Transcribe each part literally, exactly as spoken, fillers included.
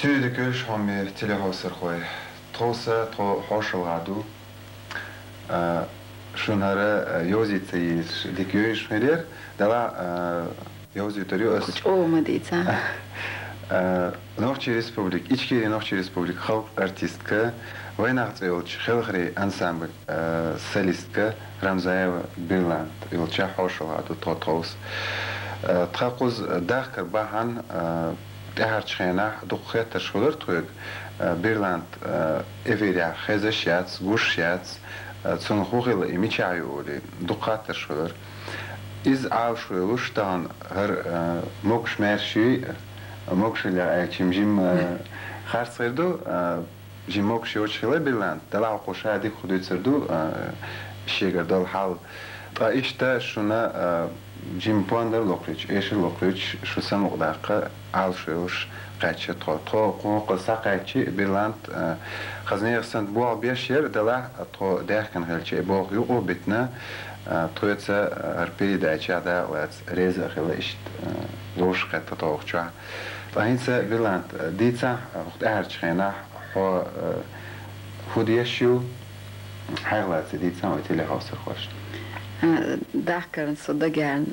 Сюдикюш, хами телехосерхой. Тросе, тро хошелгаду. Шунара йозица из дикюш мирер. Дала йозиторю. О, мадица. Новчий республик. Ичкери Новчий республик. Халк артистка. Вайнахт Илч. Хелхри ансамбль. Солистка Рамзаева Биланд. Илча хошелгаду тротрос. Тракуз дахкар бахан. Дехарчена духета шулертуг Бирланд эверя хезашяц гушяц цунхугила и мичаюли духата шулер из аушуелуштан гар мокшмерши мокшиля чимжим харсерду жимокши очила Бирланд далау кошади худуйцерду шегардал хал та ишта шуна Джим Пондер Локрич, Эши Локрич, Шусан Удака, Алшиуш, Кача Тротро, Куса Качи, Биланд, Хазнир Сандбуа Бешер, Дала, Тро Деркан Хельче, Бог Юбитна, Труица, Арпидача, Далец, Реза Хелищ, Лошка Тротча. Таинца Биланд, Дица, Арчена, Худешу, Хайлац, Дица, Утилехоса Хош. دهکن صدقان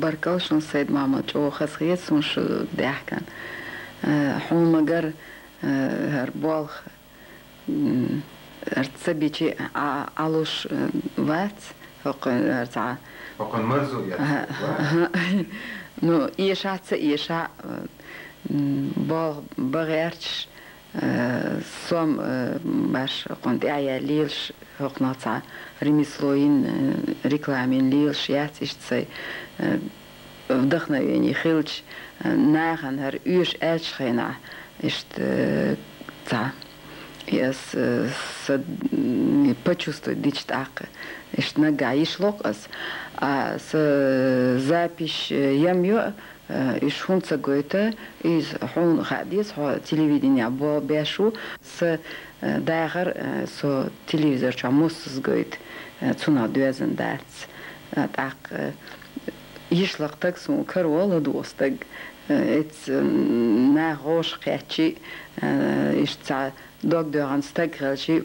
برکاشون سید محمد چو خسیتشون شد دهکن حالا مگر هر بالغ ارتباطی که عالوش وقت فقط ارتباط فقط مرزویه نه ایش هست ایش بالغ بغیرش سوم باش قندعی لیلش هقناطع ремеслоин рекламин лилш яц ишцей вдохновение хилч наган хар уж элчхена ишт ца я с почувствовать дичтак ишт нага ишлок ас а с запись ямё иш хун цагойта из хун хадис ха телевидение бо бешу с داخل سو تلویزیون چه موسس گوید تونا دوازن درس تاک یش لقتک سو کروال دوستگ ات نه روش خیچی اشت دکتران استقرالشی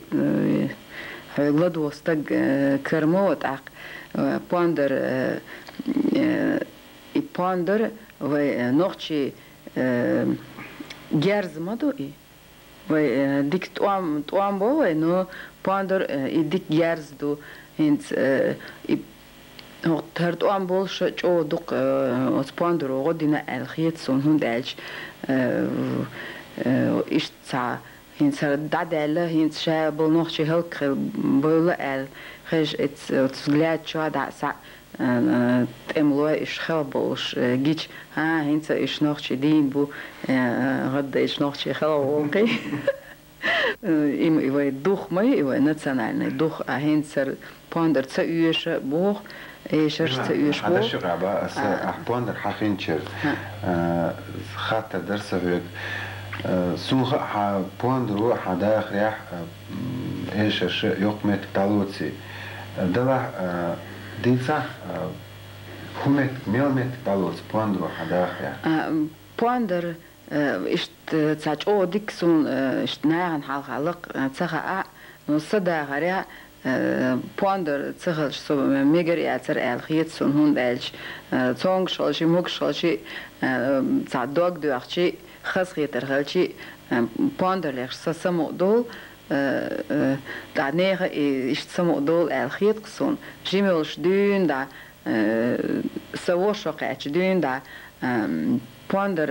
حالا دوستگ کرمو تاک پاندر ای پاندر و نخچی گرز مدوی وای دیک تو آم تو آم باوی نه پاندر ای دیک یارز دو هنچ ای هر تو آم باش چه دک از پاندر و غدی نه الخیت سون هندش ایش تا هنچ دادل هنچ شاید بال نخشی هلک بال ال خش ات سلیت چه دست املای اشخاص باش گیج ها هنچ اشناختی دین بو غد اشناختی خلاقی ایم ایوای دخ می ایوای ناتسنالی دخ هنچر پاندر تئویش بخ ایشش تئویش بخ. ادش رابع از پاندر حقینچر خاطر درس وید سوخ پاندر و حداق ریح ایشش یکمت تلوتی دلا دیزه همه میلمت بالوس پاندر حداقل. پاندر اشت تاچ او دیکسون اشت نه حال خلق تقع نصده غریا پاندر تقلش سو میگری اتر الخیت سون هند الش تونگ شالشی مک شالشی تا داغ دوختی خسخیت رخالشی پاندر لش سسمو دل دا نه ایشت سمو دل الخیت قسون جیملش دین دا سوش قعچ دین دا پاندر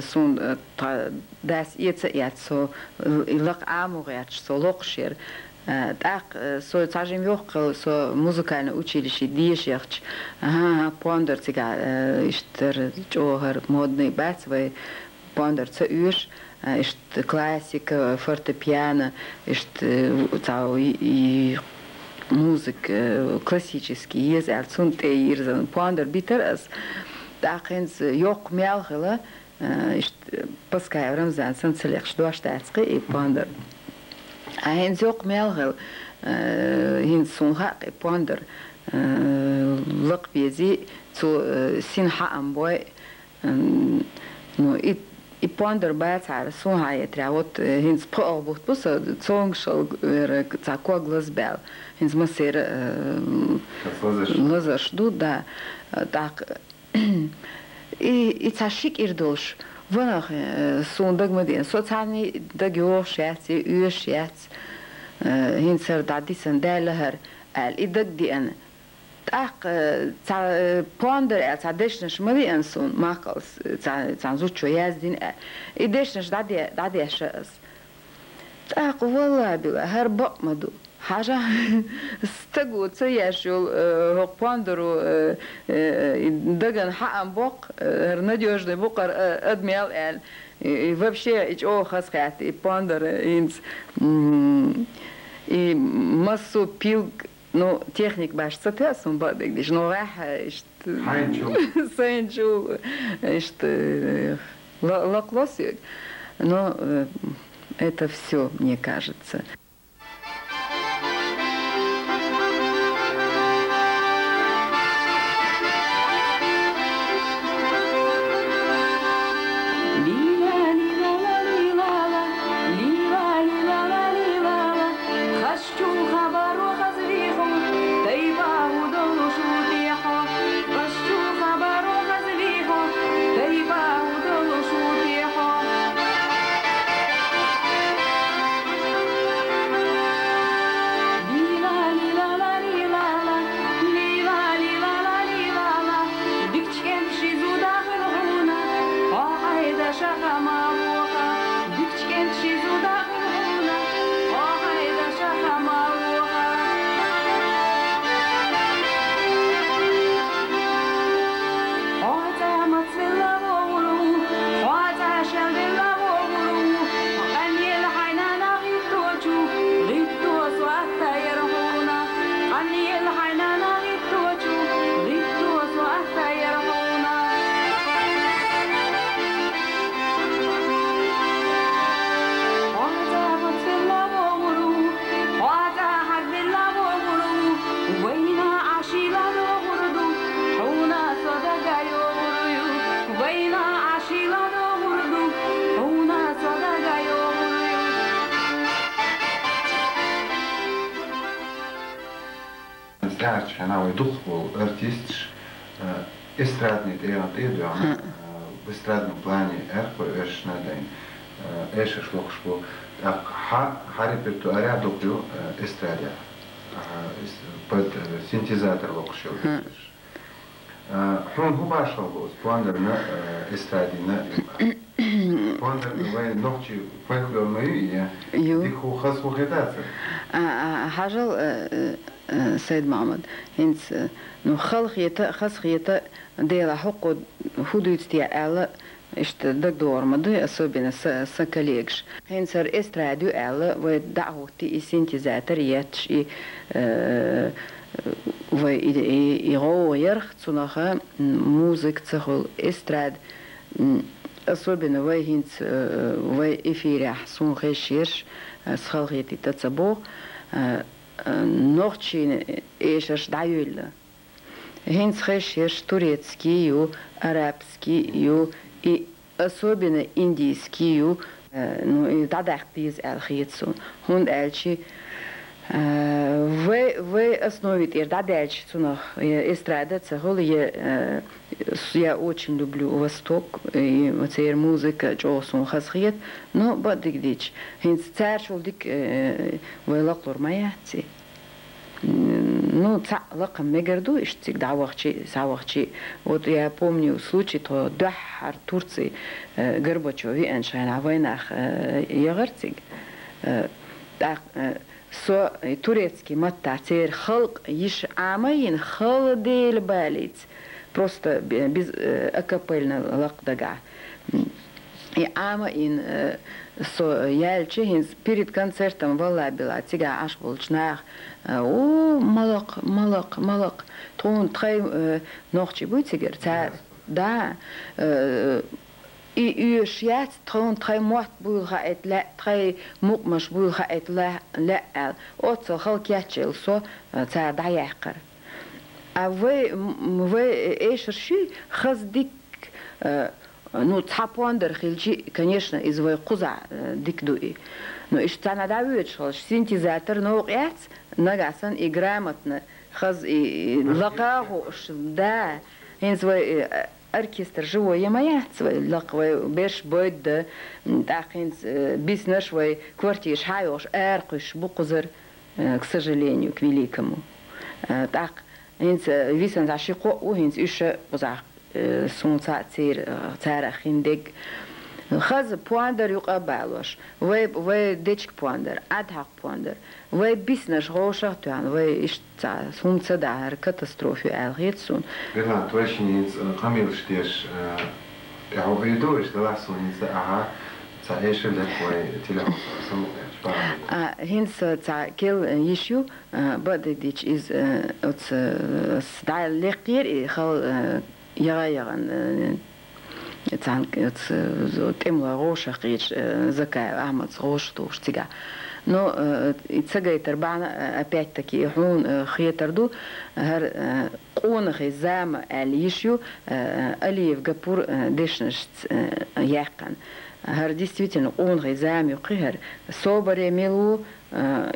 سون دست ایت ایت سو لق عموقعچ سو لقشیر داق سو تاجیم یوق سو موسیقی نوچیلیشی دیش یخچ ها پاندر تیگا ایشتر چهار مدنی بات و پاندر تئوش اشت классика, фортепиано, اشت تاو и музык классический есть, а сун те ирзан пандер битер аз дакенс йок мелхела ишт паскай рамзан сан селекш дуаштацкы и пандер аенс йок мелхел хин сунха и пандер лак бези цу синха амбой ну и И пондар бацар сунхае трябот хинс пробот посо цонгшол рек цако глазбел хинс масер лозаш ду да так и и цашик ирдолш ванах сундаг маден соцани дагиош яц юш яц хинсер дадисан делхер ал идак диан так це пондер, це дешнеш мали енсун, макалс, це зучо єздін, і дешнеш даді шес. Так, вала біла, гер бакмаду, хажа стегу, це єшюл, гок пондеру, даган хаам бок, гер надіжний бокар, адміал ел, і вообще, іч охас хет, і пондер, інц, і масу пілг, ну, техник баш сатес, он бадек, диш, ну, ваха, ишт... Хайнчул. Сайнчул, ишт... Лаклосик. Но это все, мне кажется. Она дух был артист, эстрадный талант и драма в эстрадном плане эрко эш надень, эш шлокшпо, так ха ха репертуаря доклю эстрадя под синтезатор локшил. Хрон хубашал был, пондер на эстраде на пондер бывает ночи фольклорные, их ухасухедаться. Хажал سيد محمد هنس نو خلق يتا خلق يتا ديلا حقد خدود تيالا إشت دكتور مدي أصوبنا س سكاليكش هنسر إستراديو ألا ودعوه تي سينتيزاتر يتش إي وإي غو يرخت صناخة موسيقى تخل إستراد أصوبنا وهنس وإفيرح صن خشيرش خلق يتي تتصبو Норчин ешеш даюлла. Хинс хешеш турецкий, арабский, и особенно индийский, ну и дадах пиз алхицу. Хун элчи в в основе ир дадельчи цунах эстрада цехол я я очень люблю Восток и вот эта музыка джосон хасхиет, но бадик дич хинс царшул дик вайлаклор маяти, ну ца лаком мегарду иш цик давахчи савахчи. Вот я помню случай то Дахар Турции Горбачеви эншайн а войнах ягартик так со турецкий маттатер халк иш амаин халдел балиц просто без акапельна лакдага и амаин со яльчихин перед концертом валабила тига аш волчнах о малак малак малак тон трай ночи бутигер да и ушьят трон трой мот булха этла трой мукмаш булха этла лал от халк ячил со ца даяхкар а вы вы эшерши хаздик ну цапуандер хилчи, конечно, из войкуза дикдуи. Но и что надо вычел, синтезатор наугец, нагасан и грамотно, хаз и лакагу, да, из вой оркестр живое моя, свой лаквой беш бой да, так из бизнес свой квартир шайош, эркуш букузер, к сожалению, к великому. Так инс висен зашико у инс еще позах солнца цер церахиндег хаз пуандер юкабалош ве ве дечк пуандер адхак пуандер ве бизнес гошахтуан ве ишт солнца дар катастрофе алгетсун. Верно, то есть инс камилштеш я увидел, что вас солнца ага цаешил такой телефон самое. А хинца цакел ещё, бадедич из от стайл лекир и хал яран цанк от от эмла рошахич закая Ахмад рошту штига. Но и цагай тербана опять-таки хун хитерду гар он хизам алишью алиев гапур дешнеш яхкан. Гар действительно он гизам и кхер соборе милу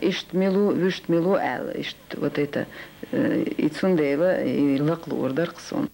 ишт милу вишт милу ал ишт вот это и цундева и лаклур дарксон.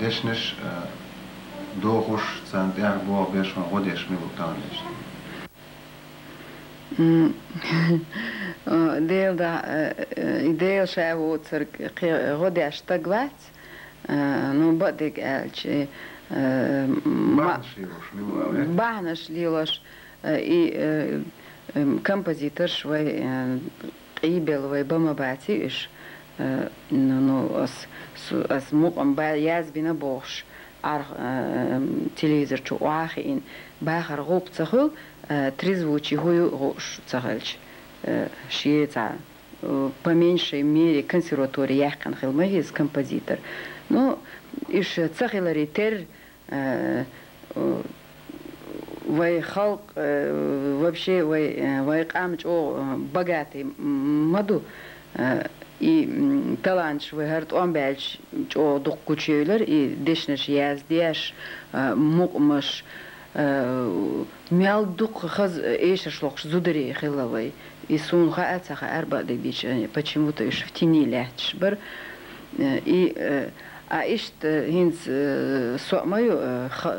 Дешнеш дохож центр был обещан годеш милутанеш. Дел да идея шея вот годеш тагват, но бадик элчи. Банаш лилош и композитор швей и беловой бамабати иш. ну, از موقعم بعد یازبینه باش ار تلویزیون چو آخه این باخر غوب تخل تریزوچی های غوش تخلش شیتا по меньшей мере консерватория яхкан хилмагиз композитор. Ну иш цахиларитер вай халк вообще вай вай камч о богатый маду и талант вайгард он бельч о докучейлер и дешнеш яздеш мукмаш мялдук хаз эшешлок зудери хилавай. И сунха ацаха арбады бич почему-то ишь в тени лячь бар и а ишь гинц мою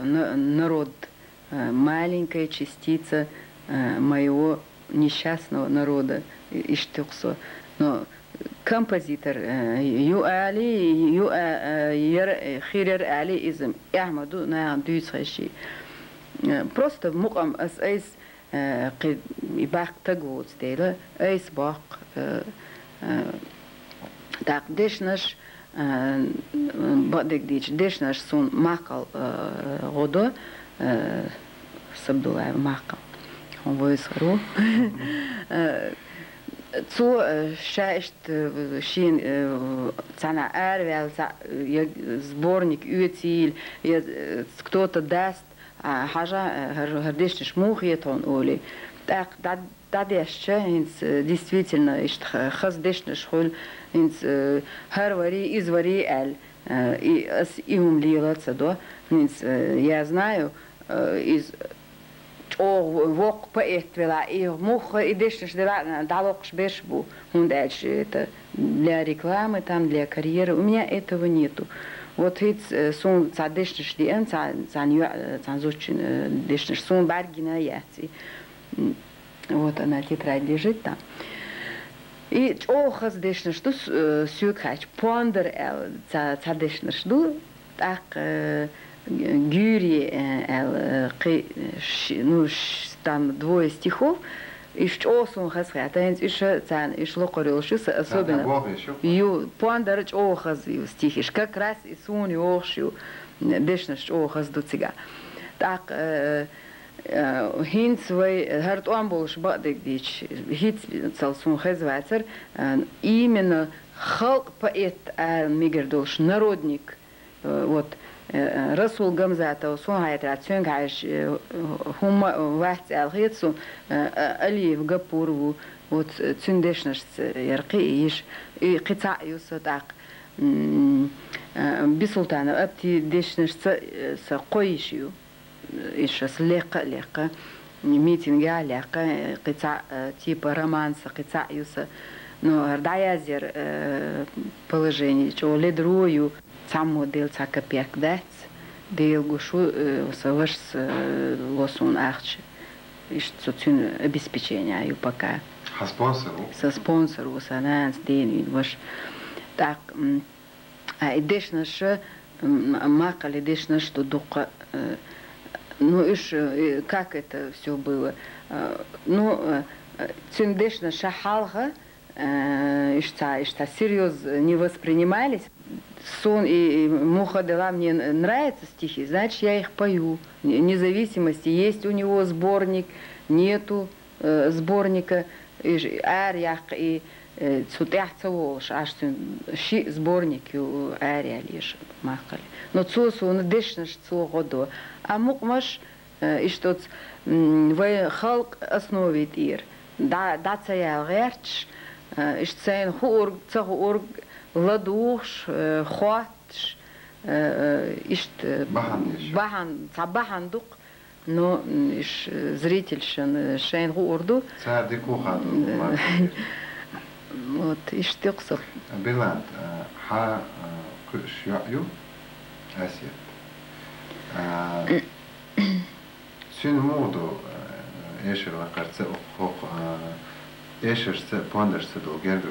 народ маленькая частица моего несчастного народа ишь тюксо но композитор юали юер хирер али изм яхмаду на дюйцхаши просто мукам ас айс قد يباق تجوز تيلا أي سباق تقدشنش بدك ديش دشنش سون ماقل غدا سبدوه ماقل هم ويسرو تو شاید شین تنها ارвел یا سبورنیک یوتیل یا کتوت دست حاجة هردش نشموخية تنقولي تاق داد دادش هنس действительно اشت خزدش نشخول هنس هروري إزوري ال и с им лилаться до هنس я знаю из о вок поэтвела и мух идешь дела далокш бешбу он дальше это для рекламы там для карьеры у меня этого нету. Вот это сон цадешнеш дием цанью цанзучин дешнеш сон баргина яти. Вот она тетрадь лежит там. И охас дешнеш ду сюкач пондер эл цадешнеш ду так гюри эл ну там двое стихов. Ищ осун хасхе, а инц еще цан, ищ локорилшуса особенно. Ю пондарч охаз ю стихиш, как раз и суни охшю, дешнаш охаз до цига. Так хинц вой харт амболш бадек дич, хиц цалсун хезвацер, именно халк поэт мигердолш народник, вот. رسول جمزات وصون هاي تراتشون عايش هم واحد الغيت صون أليف جبور و وتندشنش يرقيش قطع يصدق بسلطانة أبتي دشنش سقيشيو إيش سلقة لقة ميتين قال لقة قطع تيب رومانس قطع يص نور دايزر положение شو لدرويو саму дельца капек дать, дельгушу совешь лосун ахче, ишь социальное обеспечение ю пока. Со спонсору? Со спонсору, со нас денег, ваш так. А идешь наше, макали идешь наше, что дука, ну ишь как это все было, ну цендешь наша халга, ишь та, ишь та серьезно не воспринимались. Сон и Муха Дела мне нравятся стихи, значит, я их пою. Независимости есть у него сборник, нету э, сборника. Арьях и Цутях Цаволш, аж ши сборник у Арья лишь махали. Но Цусу он дышнешь Цу году. А Мукмаш и что-то в Халк основит ир. Да, да, цаял герч, и цаян хуорг, цахуорг, ладуш, хоч, ишь бахан, цабахандук, но ишь зрительшен шейн гурду. Цади кухан. Вот ишь тюксах. Биланд, ха кушью, асет. Син моду, ишь лакарце, ишь се пондерсе долгергу.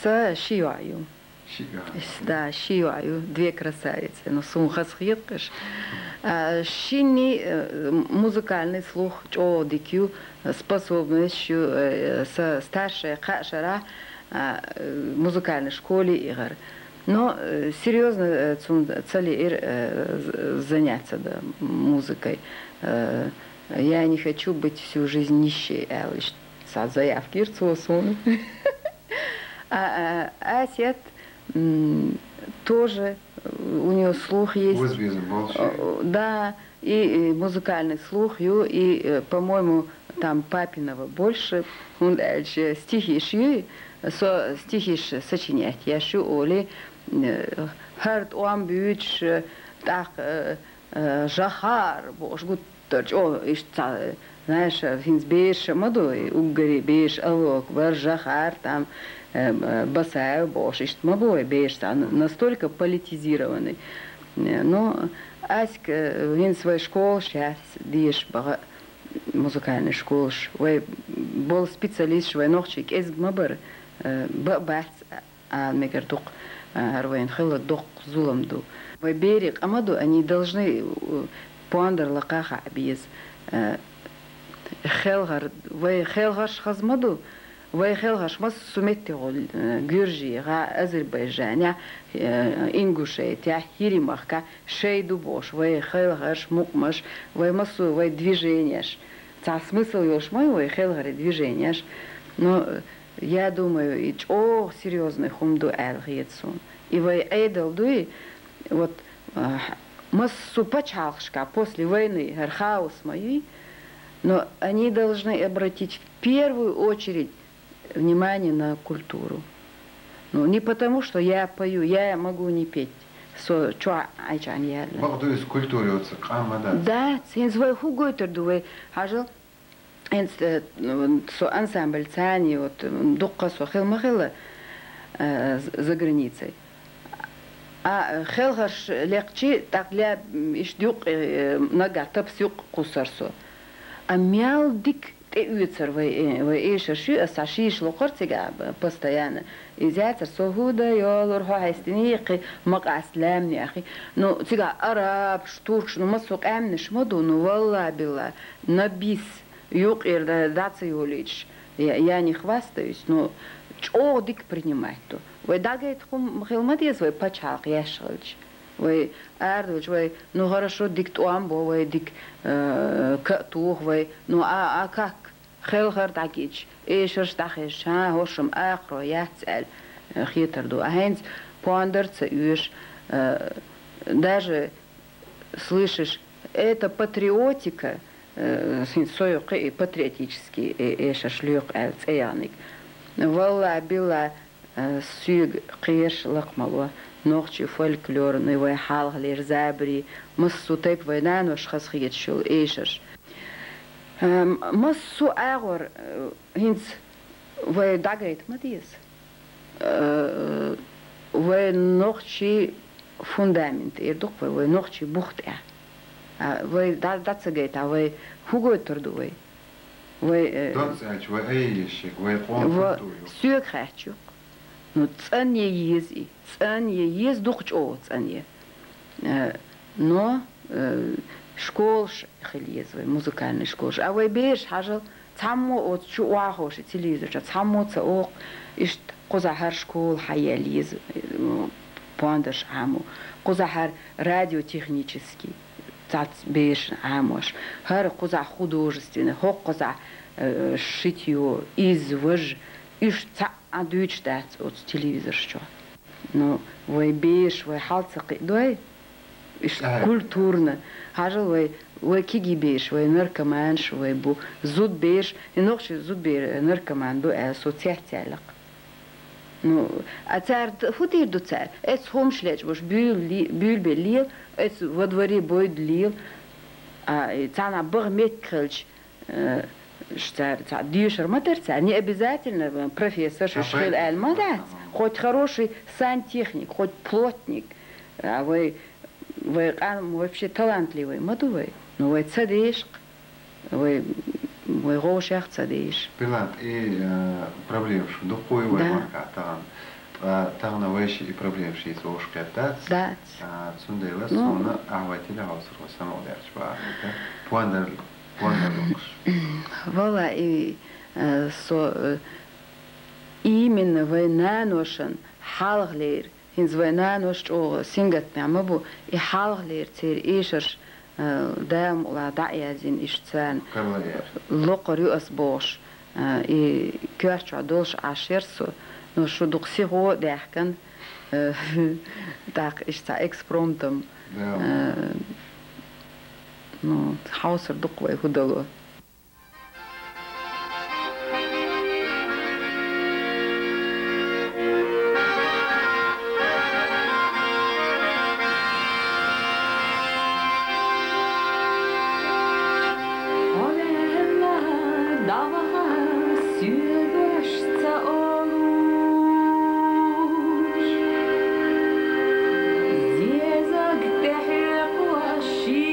Са шиаю, Да, ши юаю, две красавицы. Но сумха схиткаш. Шини музыкальный слух, о дикью способностью со старшей хашара музыкальной школе игр. Но серьезно цели заняться да, музыкой. Я не хочу быть всю жизнь нищей. Я лишь са заявки рцуосун. А Асет тоже, у нее слух есть. Да, и музыкальный слух, и, по-моему, там папиного больше. Он дальше стихи шью, стихи сочинять. Я шью Оли, хард уамбюч, так, жахар, бошгут. О, и что, знаешь, финсбеш, мадой, угори, беш, алок, баржахар, там, басаю, бош, и что, мадой, беш, там, настолько политизированный. Но аськ, вин свой школ, сейчас, деш, бага, музыкальный школ, ой, был специалист, ой, ногчик, эск, мабар, бабац, а, мегардук, арвайн, хила, док, зуламду. Ой, берег, амаду, они должны... Пондар лакаха обез. Хелгар, вай хелгаш хазмаду, вай хелгаш мас суметти гол Гюржия, Азербайджаня, Ингушетия, Хиримахка, Шейдубош, вай хелгаш мукмаш, вай масу, вай движенияш. Ца смысл ёш мой, вай хелгаре движенияш. Но я думаю, ич о серьезный хумду элгиетсун. И вай эйдалдуи, вот... Массу пачалшка после войны, хаос мои, но они должны обратить в первую очередь внимание на культуру. Ну, не потому, что я пою, я могу не петь. Со чуа айчан я. Багду из культуры вот камада. Да, син свой хугойтердувай, ажил. Энс со ансамбль цани вот дукка со хилмахила за границей. А хелгаш легче так для ищдюк нагатап сюк кусарсо. А мял дик те уйцер в эйшаши, а саши шлокорцега постоянно. Изятер согуда ялор хастиники макаслем нехи. Ну тига араб, турк, ну масок эмниш маду, ну валла била набис юк ирда дациолич. Я не хвастаюсь, но чо дик принимать то. Вы дагает хум хилматия свой пачах яшалч, вы ардуч, вы ну хорошо дикт уамбо, вы дик катух, вы ну а а как хилгар дагич, ишерш дахиша, хошем ахро яцель хитерду, а хенс пандерца юш, даже слышишь это патриотика, синсоюк и патриотический ишершлюк элцеяник, вала била сюг кеш лакмало, ночи фольклорный вайхал лирзабри, массу тайп вайнану шхасхиет шул эйшеш. Массу агор хинц вайдагайт мадис, вай ночи фундамент, ирдук вай ночи бухтя, вай датсагайт, а вай хугой тордувай, вай. Датсач вай эйшек вай конфликтую. Сюг хачу. Ну, ценье есть, ценье есть, дух чего ценье. Но школ хелизовый, музыкальный школ. А вы бежишь, хажал, цаммо от чуахоши телевизор, цаммо цаох, ишт козахар школ хаялиз, пандаш аму, козахар радиотехнический, цац бежишь амуш, хар козах художественный, хок козах шитье, извыж, ишь ца. А дюйч дать от телевизора что? Ну, вы беешь, вы халцаки, дуй, культурно. Хажал вы, вы киги беешь, вы наркоманш, вы бу, зуд беешь, и ночью зуд беешь наркоман, дуй, социальтелек. Ну, а царь, худей до царь, это хомшлеч, ваш бюльбе лил, это во дворе будет лил, а цана барметкрыльч, что дьюшер матерца, не обязательно профессор Шишхил Эльмадат, хоть хороший сантехник, хоть плотник, а вы, вы вообще талантливый, мадувый, но вы цадиш, вы вы гошах цадиш. Пилат и проблемы, что духовой марка талант. Тағына өйші и проблем шейс өшкі әттәтс. Дәтс. Цүндейлі соны әвәтілі әусырғы сәмі өдәрші бағында. Пондар өңші. Вала, именно вайнаношын халғлер, инз вайнанош оғы сингатмәмі бұ, и халғлер цер ешірш дәм ұла дәйәзін ішцән лоқыр өз боғыш, и көрчі адолш ашерсу. Но что духси го дехкан, так ишта экспромтом, ну хаосер духвай худало. Субтитры создавал DimaTorzok.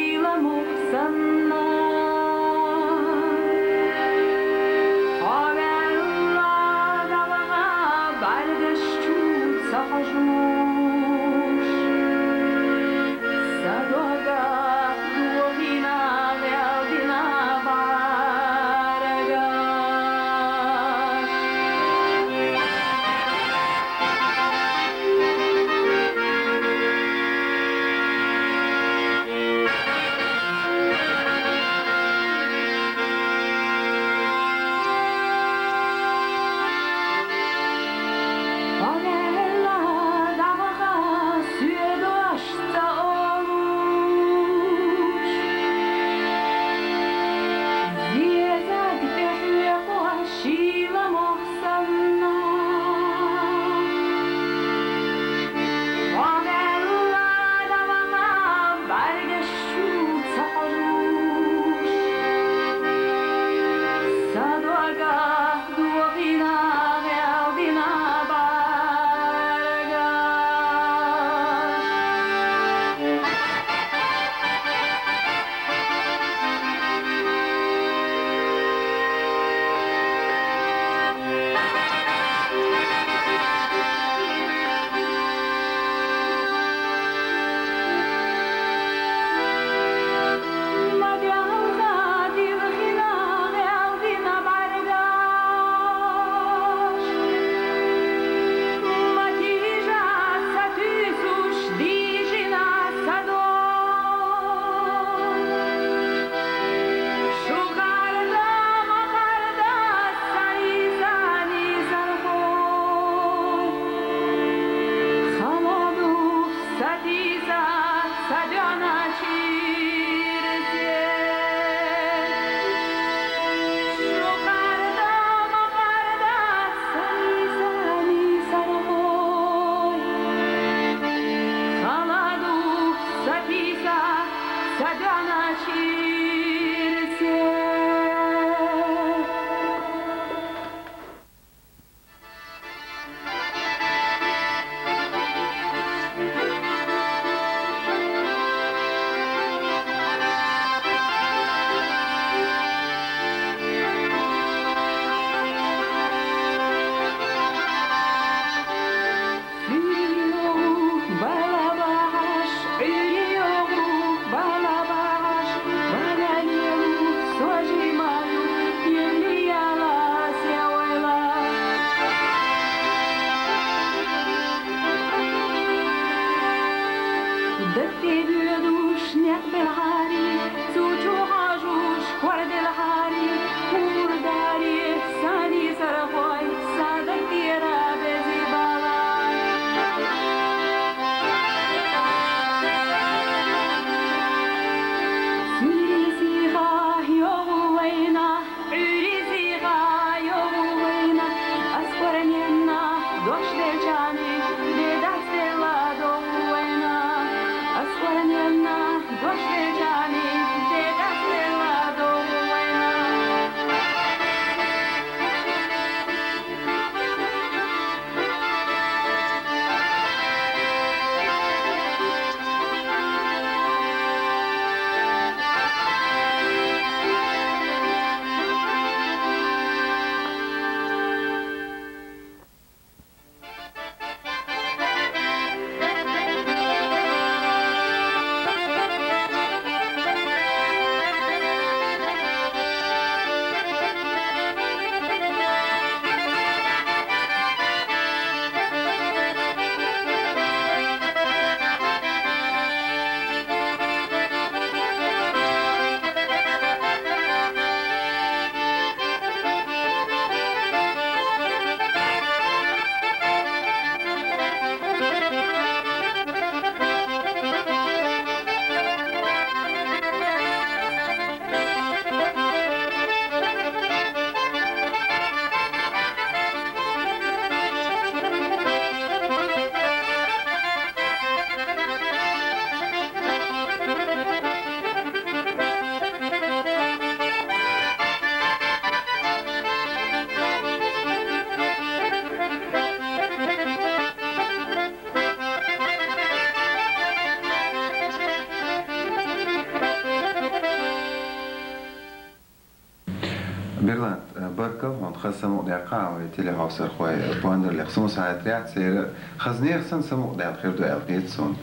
كه وان خصم مقدعة ويتلي عصر خوي بوندر لخصم ساعات رياض سير خزنير سن سم مقدعة خير دو ألقيت سون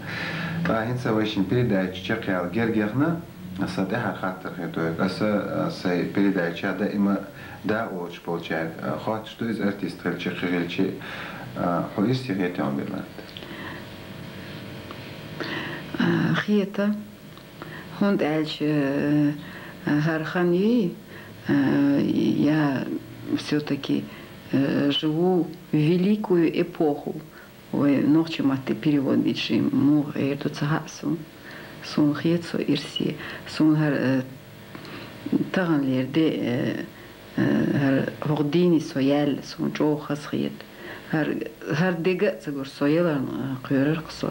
تا هين سويشين بيل دايت شقي على جرجرنا نصدقها خاطر خير دو بس سي بيل دايت شادا إما دا وش بولشاد خاطش دوز أرتيست خير شقي خير شيء حويستي خير تعملات خيته هند عالش هرخاني я все-таки живу великую эпоху. Ой, ночью маты перевод бичи мур эту царасу, сун хецо ирси, сун хар таранлерде хар родини соял, сун чо хасхет, хар хар дега цагор соялан кюрер ксо.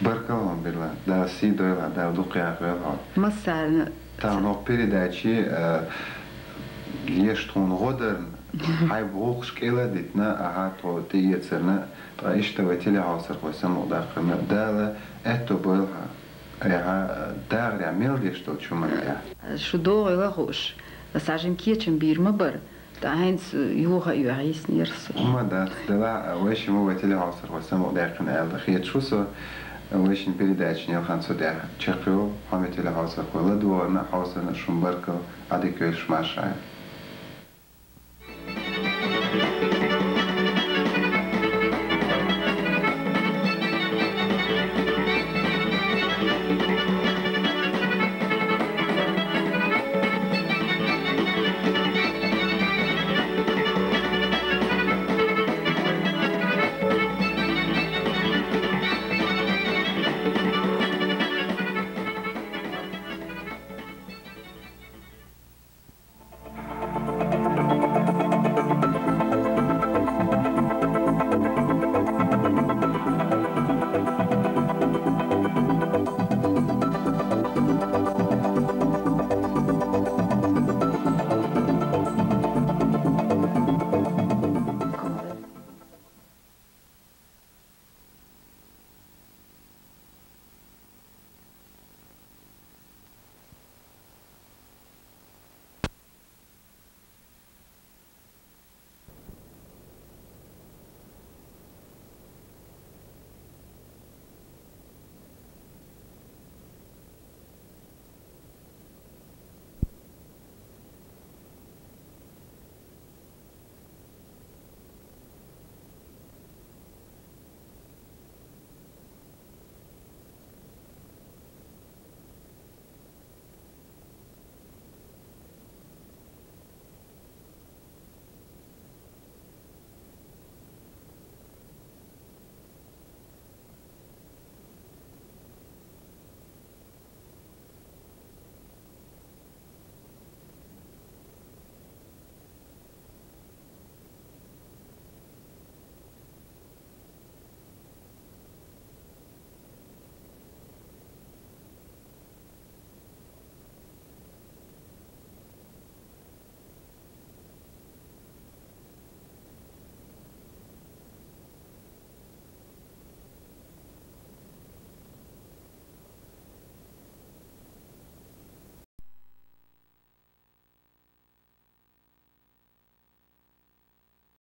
Баркалам била, да си дойла, да удукя кюрер. Масална. Там он передачи есть он роден, хай бог шкела дитна, ага то ты ецерна, то ишь-то в теле гасер хвостом ударками, да это было, ага да я мелди что чума я. Шудо его хош, сажем кичем бирма бар, да хинс юга юарис нирс. Ума да, да вещь ему в теле гасер хвостом ударками, это хит шусо. ویشین پیدایش نیل خان سوده چرخیو همیشه لحاظ خواهد دو نه حاضر نشون برکل عادی کهش ماشین.